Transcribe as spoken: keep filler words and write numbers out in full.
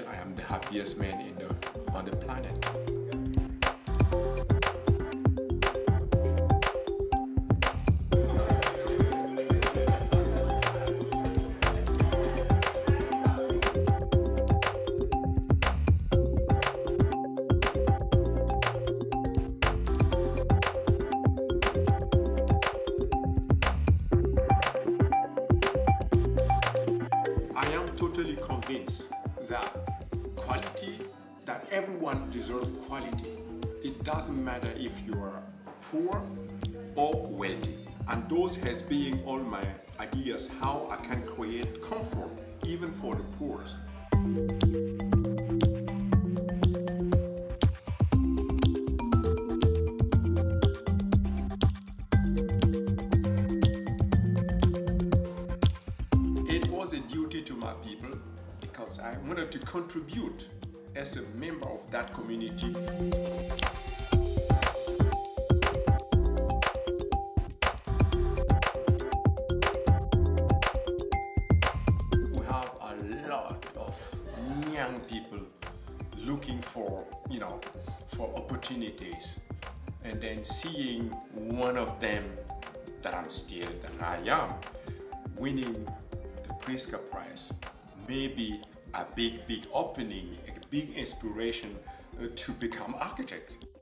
I am the happiest man in the, on the planet. I am totally convinced that quality, that everyone deserves quality. It doesn't matter if you are poor or wealthy. And those has been all my ideas how I can create comfort even for the poor. It was a duty to my people, because I wanted to contribute as a member of that community. We have a lot of young people looking for, you know, for opportunities, and then seeing one of them that I'm still, that I am, winning the Pritzker Prize. Maybe a big, big opening, a big inspiration uh, to become architect.